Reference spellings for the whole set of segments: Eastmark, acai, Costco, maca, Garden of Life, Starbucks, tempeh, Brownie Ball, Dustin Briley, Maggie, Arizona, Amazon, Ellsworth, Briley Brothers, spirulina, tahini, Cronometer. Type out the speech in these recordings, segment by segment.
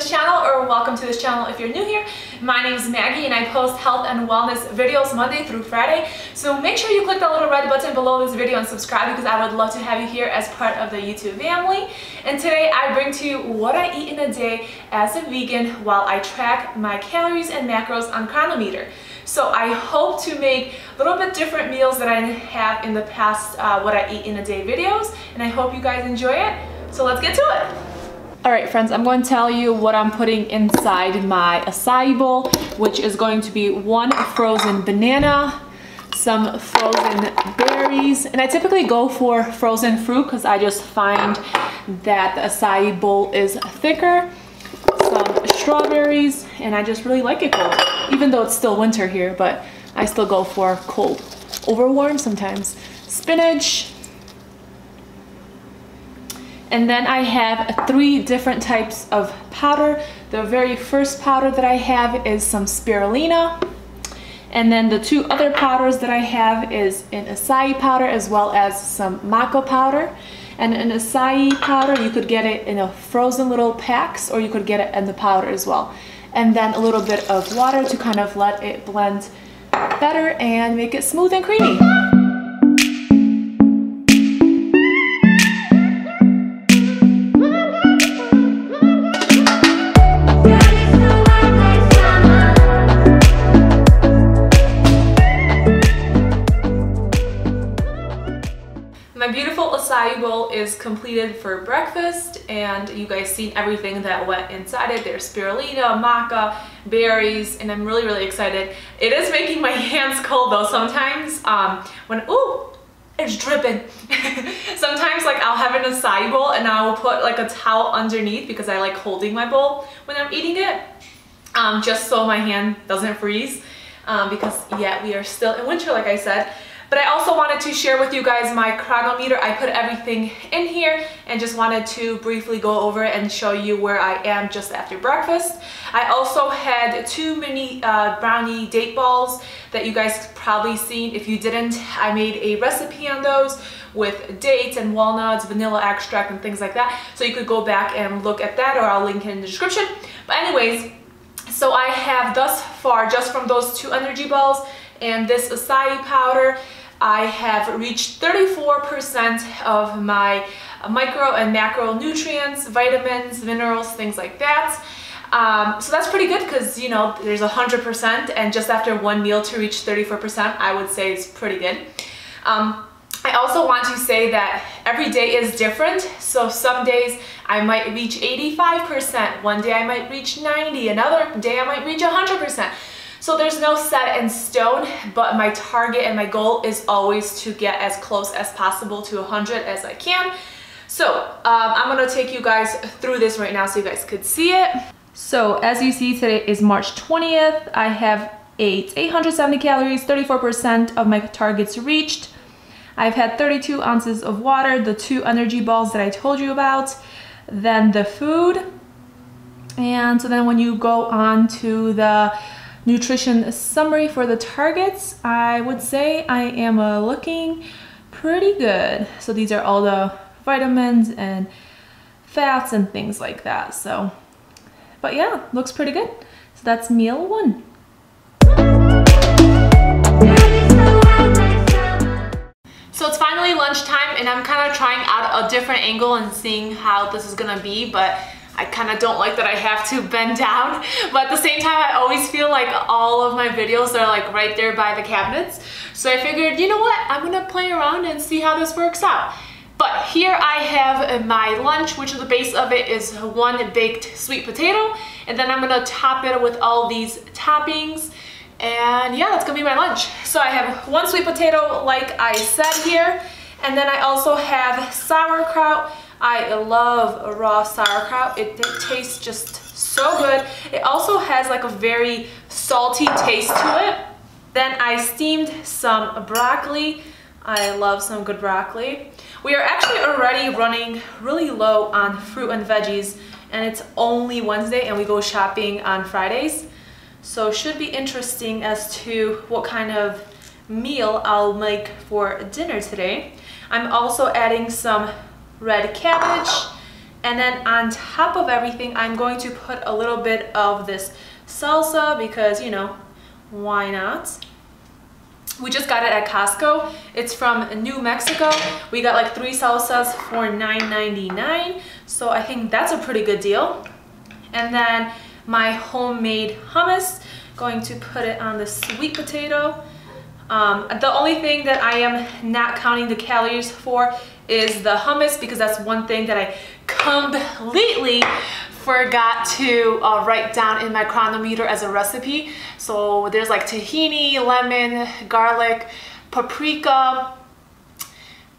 this channel or welcome to this channel if you're new here. My name is Maggie and I post health and wellness videos Monday through Friday. So make sure you click that little red button below this video and subscribe because I would love to have you here as part of the YouTube family. And today I bring to you what I eat in a day as a vegan while I track my calories and macros on Cronometer. So I hope to make a little bit different meals that I have in the past what I eat in a day videos, and I hope you guys enjoy it. So let's get to it. All right, friends, I'm going to tell you what I'm putting inside my acai bowl, which is going to be one frozen banana, some frozen berries, and I typically go for frozen fruit because I just find that the acai bowl is thicker, some strawberries, and I just really like it cold, even though it's still winter here, but I still go for cold over warm sometimes. Spinach. And then I have three different types of powder. The very first powder that I have is some spirulina. And then the two other powders that I have is an acai powder as well as some maca powder. And an acai powder, you could get it in a frozen little packs or you could get it in the powder as well. And then a little bit of water to kind of let it blend better and make it smooth and creamy. My beautiful acai bowl is completed for breakfast, and you guys seen everything that went inside it. There's spirulina, maca, berries, and I'm really excited. It is making my hands cold though sometimes when, ooh, it's dripping. Sometimes like I'll have an acai bowl and I will put like a towel underneath because I like holding my bowl when I'm eating it, just so my hand doesn't freeze, because yeah, we are still in winter like I said. But I also wanted to share with you guys my Cronometer. I put everything in here and just wanted to briefly go over it and show you where I am just after breakfast. I also had two mini brownie date balls that you guys probably seen. If you didn't, I made a recipe on those with dates and walnuts, vanilla extract and things like that. So you could go back and look at that, or I'll link it in the description. But anyways, so I have thus far just from those two energy balls and this acai powder, I have reached 34% of my micro and macronutrients, vitamins, minerals, things like that. So that's pretty good because, you know, there's 100%, and just after one meal to reach 34%, I would say it's pretty good. I also want to say that every day is different, so some days I might reach 85%, one day I might reach 90%, another day I might reach 100%. So there's no set in stone, but my target and my goal is always to get as close as possible to 100 as I can. So I'm gonna take you guys through this right now so you guys could see it. So as you see, today is March 20th. I have ate 870 calories, 34% of my targets reached. I've had 32 ounces of water, the two energy balls that I told you about, then the food. And so then when you go on to the nutrition summary for the targets, I would say I am looking pretty good. So these are all the vitamins and fats and things like that. So, but yeah, looks pretty good. So that's meal one. So it's finally lunchtime and I'm kind of trying out a different angle and seeing how this is gonna be, but I kind of don't like that I have to bend down, but at the same time I always feel like all of my videos are like right there by the cabinets. So I figured, you know what, I'm gonna play around and see how this works out. But here I have my lunch, which is the base of it is one baked sweet potato, and then I'm gonna top it with all these toppings, and yeah, that's gonna be my lunch. So I have one sweet potato like I said here, and then I also have sauerkraut. I love raw sauerkraut. It tastes just so good. It also has like a very salty taste to it. Then I steamed some broccoli. I love some good broccoli. We are actually already running really low on fruit and veggies, and it's only Wednesday and we go shopping on Fridays. So it should be interesting as to what kind of meal I'll make for dinner today. I'm also adding some red cabbage And then on top of everything, I'm going to put a little bit of this salsa because, you know, why not? We just got it at Costco. It's from New Mexico. We got like 3 salsas for $9.99. So I think that's a pretty good deal. And then my homemade hummus, going to put it on the sweet potato. The only thing that I am not counting the calories for is the hummus, because that's one thing that I completely forgot to write down in my Cronometer as a recipe. So there's like tahini, lemon, garlic, paprika,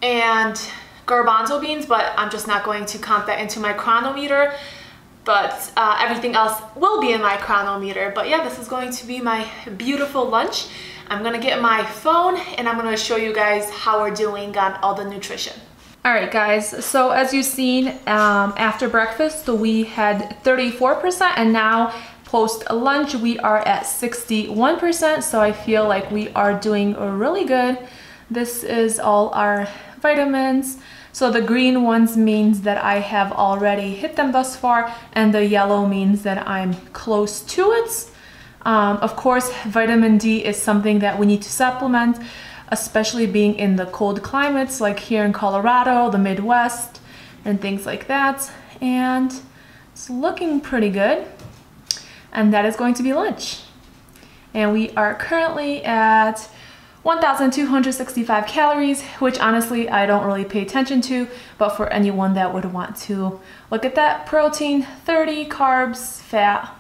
and garbanzo beans, but I'm just not going to count that into my Cronometer. But everything else will be in my Cronometer. But yeah, this is going to be my beautiful lunch. I'm gonna get my phone and I'm gonna show you guys how we're doing on all the nutrition. Alright guys, so as you've seen, after breakfast we had 34% and now post lunch we are at 61%, so I feel like we are doing really good. This is all our vitamins. So the green ones means that I have already hit them thus far, and the yellow means that I'm close to it. Of course, vitamin D is something that we need to supplement, especially being in the cold climates like here in Colorado, the Midwest, and things like that. And it's looking pretty good. And that is going to be lunch. And we are currently at 1,265 calories, which honestly I don't really pay attention to, but for anyone that would want to look at that, protein 30, carbs, fat,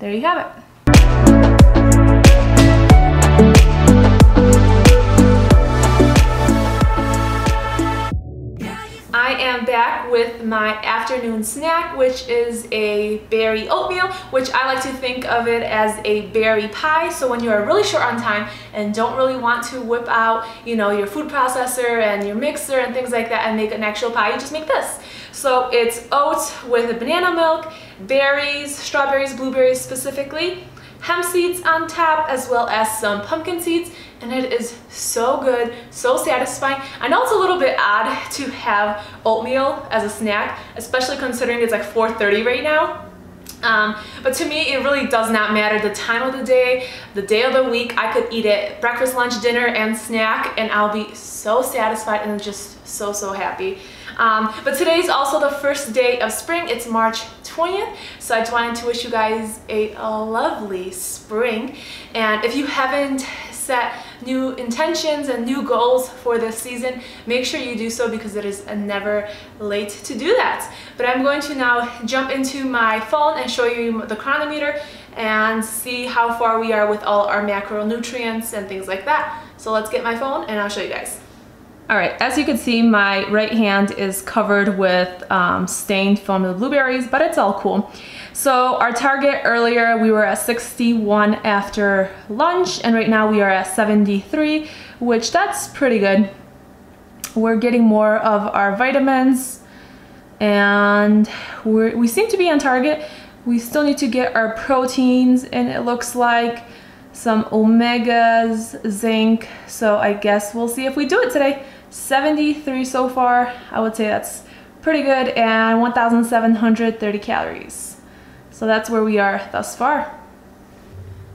there you have it. I am back with my afternoon snack, which is a berry oatmeal, which I like to think of it as a berry pie. So when you're really short on time and don't really want to whip out, you know, your food processor and your mixer and things like that and make an actual pie, you just make this. So it's oats with banana milk, berries, strawberries, blueberries specifically, hemp seeds on top, as well as some pumpkin seeds, and it is so good, so satisfying. I know it's a little bit odd to have oatmeal as a snack, especially considering it's like 4:30 right now, but to me it really does not matter the time of the day of the week. I could eat it breakfast, lunch, dinner, and snack, and I'll be so satisfied and just so happy. But today's also the first day of spring. It's March 20th, so I just wanted to wish you guys a lovely spring. And if you haven't set new intentions and new goals for this season, make sure you do so, because it is never late to do that. But I'm going to now jump into my phone and show you the Cronometer and see how far we are with all our macronutrients and things like that. So let's get my phone and I'll show you guys. Alright, as you can see, my right hand is covered with stain from the blueberries, but it's all cool. So our target earlier, we were at 61 after lunch, and right now we are at 73, which that's pretty good. We're getting more of our vitamins, and we seem to be on target. We still need to get our proteins, and it looks like some omegas, zinc, so I guess we'll see if we do it today. 73 so far, I would say that's pretty good, and 1,730 calories. So that's where we are thus far.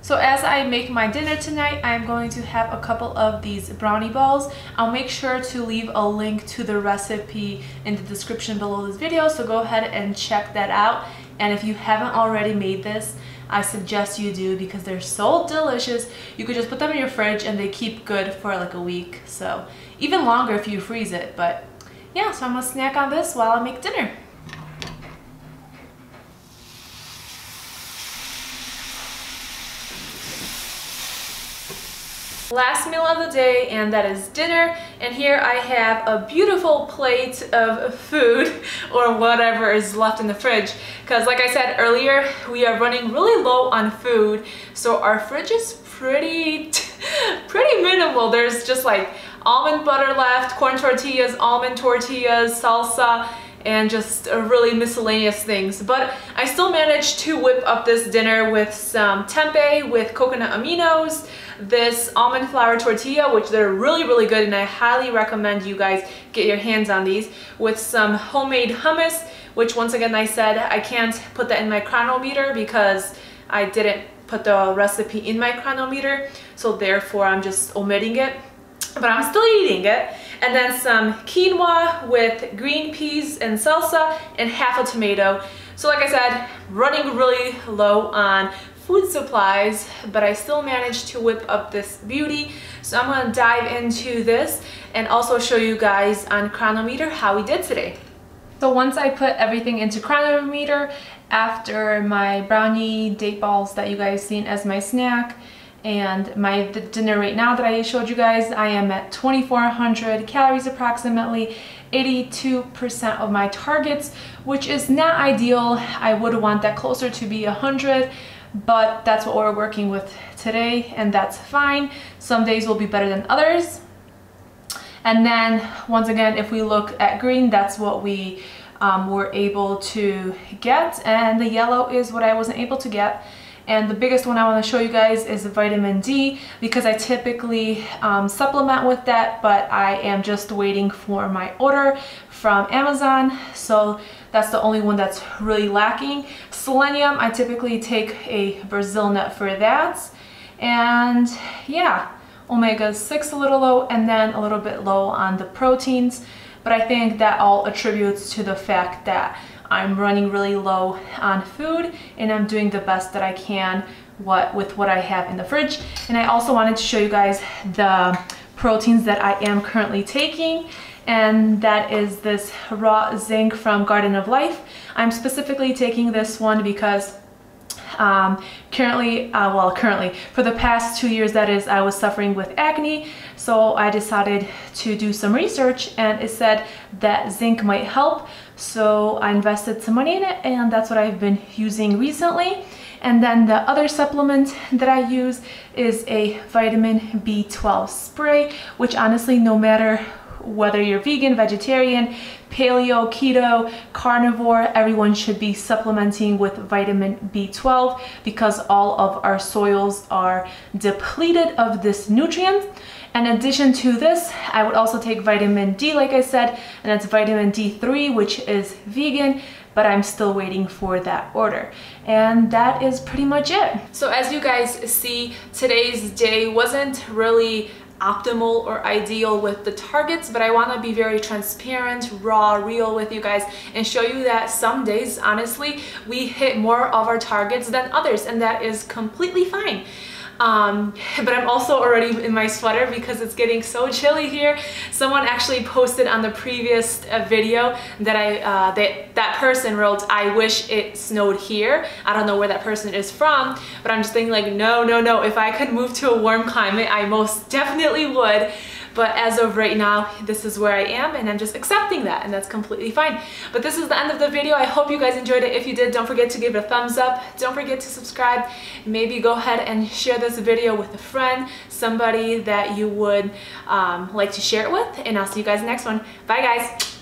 So as I make my dinner tonight, I'm going to have a couple of these brownie balls. I'll make sure to leave a link to the recipe in the description below this video, so go ahead and check that out. And if you haven't already made this, I suggest you do, because they're so delicious. You could just put them in your fridge and they keep good for like a week, so even longer if you freeze it. But yeah, so I'm gonna snack on this while I make dinner. Last meal of the day, and that is dinner, and here I have a beautiful plate of food, or whatever is left in the fridge, because like I said earlier, we are running really low on food, so our fridge is pretty minimal. There's just like almond butter left, corn tortillas, almond tortillas, salsa, and just really miscellaneous things. But I still managed to whip up this dinner with some tempeh with coconut aminos, this almond flour tortilla, which they're really good, and I highly recommend you guys get your hands on these, with some homemade hummus, which once again I said I can't put that in my Cronometer because I didn't put the recipe in my Cronometer, so therefore I'm just omitting it, but I'm still eating it. And then some quinoa with green peas and salsa and half a tomato. So like I said, running really low on food supplies, but I still managed to whip up this beauty. So I'm gonna dive into this and also show you guys on Cronometer how we did today. So once I put everything into Cronometer, after my brownie date balls that you guys seen as my snack, and the dinner right now that I showed you guys, I am at 2,400 calories approximately, 82% of my targets, which is not ideal. I would want that closer to be 100, but that's what we're working with today, and that's fine. Some days will be better than others. And then once again, if we look at green, that's what we were able to get, and the yellow is what I wasn't able to get. And the biggest one I want to show you guys is vitamin D, because I typically supplement with that, but I am just waiting for my order from Amazon, so that's the only one that's really lacking. Selenium, I typically take a Brazil nut for that. And yeah, omega-6 a little low, and then a little bit low on the proteins, but I think that all attributes to the fact that I'm running really low on food, and I'm doing the best that I can with what I have in the fridge. And I also wanted to show you guys the proteins that I am currently taking, and that is this raw zinc from Garden of Life. I'm specifically taking this one because currently, for the past 2 years, that is, I was suffering with acne, so I decided to do some research, and it said that zinc might help, so I invested some money in it, and that's what I've been using recently. And then the other supplement that I use is a vitamin B12 spray, which honestly, no matter whether you're vegan, vegetarian, paleo, keto, carnivore, everyone should be supplementing with vitamin B12, because all of our soils are depleted of this nutrient. In addition to this, I would also take vitamin D, like I said, and that's vitamin D3, which is vegan, but I'm still waiting for that order. And that is pretty much it. So as you guys see, today's day wasn't really optimal or ideal with the targets, but I want to be very transparent, raw, real with you guys, and show you that some days, honestly, we hit more of our targets than others, and that is completely fine. But I'm also already in my sweater because it's getting so chilly here. Someone actually posted on the previous video that that person wrote, "I wish it snowed here." I don't know where that person is from, but I'm just thinking like, no, if I could move to a warm climate, I most definitely would. But as of right now, this is where I am, and I'm just accepting that, and that's completely fine. But this is the end of the video. I hope you guys enjoyed it. If you did, don't forget to give it a thumbs up. Don't forget to subscribe. Maybe go ahead and share this video with a friend, somebody that you would like to share it with, and I'll see you guys in the next one. Bye, guys.